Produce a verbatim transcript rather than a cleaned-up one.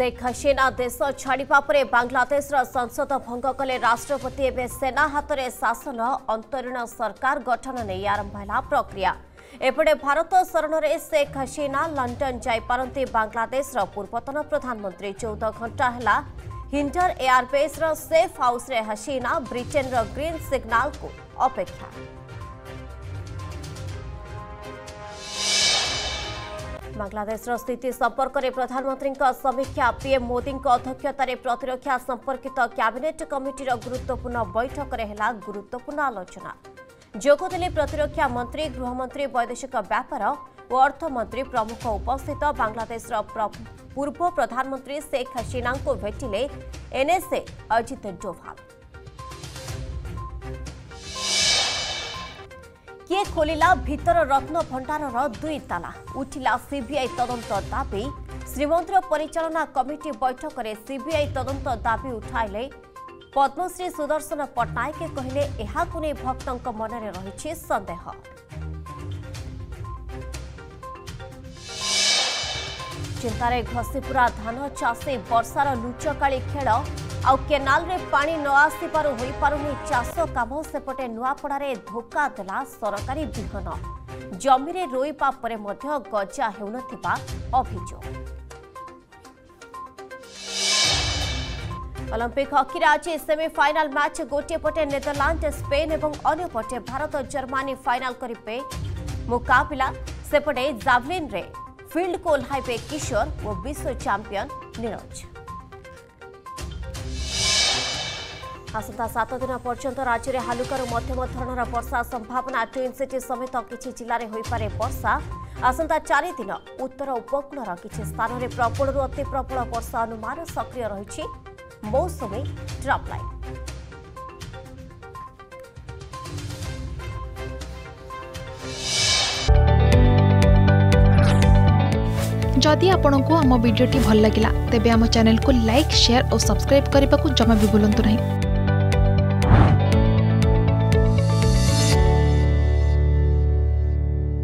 शेख हसीना देश छाड़ा पर बांग्लादेश संसद भंग कले राष्ट्रपति एवं सेना हाथ में शासन अंतरीण सरकार गठन नहीं आरंभ है प्रक्रिया। एपटे भारत शरण में शेख हसीना लंडन जापारती बांग्लादेश पूर्वतन प्रधानमंत्री चौदह घंटा है हिंडन एयरबेस सेफ हाउस रे हसीना ब्रिटेन ग्रीन सिग्नल को अपेक्षा। बांग्लादेश स्थिति संपर्क में प्रधानमंत्री समीक्षा। पीएम मोदी अध्यक्षतार प्रतिरक्षा संपर्कित कैबिनेट कमिटीर गुरुत्वपूर्ण बैठक में है गुरुत्वपूर्ण आलोचना। जोगदे प्रतिरक्षा मंत्री गृहमंत्री वैदेशिक व्यापार और अर्थमंत्री प्रमुख उपस्थित। बांग्लादेश पूर्व प्रधानमंत्री शेख हसीना को भेटिले एनएसए अजित डोभा। किए खोलिला भीतर रत्न भंडारर दुई ताला उठिला सीबीआई तदंत दाबी। श्रीमंदिर परिचालना कमिटी बैठक में सीबीआई तदंत दाबी उठाइले पद्मश्री सुदर्शन पट्टनायक कहिले एहा कुने भक्तों मन में रही संदेह। चिंतारे घसीपुरा धान चाषी वर्षार लुचकाली खेल आउ केनाल रे पानी न आसीपारू होई पारूनी चाष काम। सेपटे नुआपड़े धोका देला सरकारी बिहन जमी रे रोईपा परे मध्य गजा हेउनथिबा अभियोग। ओलंपिक हॉकी आज सेमीफाइनाल मैच गोटे पटे नेदरलैंड स्पेन और अंपटे भारत जर्मनी फाइनाल करे मुकाबला। सेपटे जावलिन रे फील्ड को ओह्लाइबे किशोर वो विश्व चैंपियन नीरज। आसंता सात दिन पर्यंत राज्य में हालुकार मध्यम धरणर वर्षा संभावना। ट्विन सिटी समेत किसी जिले में होईपारे वर्षा। आसंता चार दिन उत्तर उपकूलर किसी स्थान में प्रबल रू अति प्रबल वर्षा अनुमान। सक्रिय रही मौसमी ट्रॉपलाइन। जदि आपंक आम भिडी भल लगा तेब आम चैनल को लाइक शेयर और सब्सक्राइब करने को जमा भी भूलु नहीं।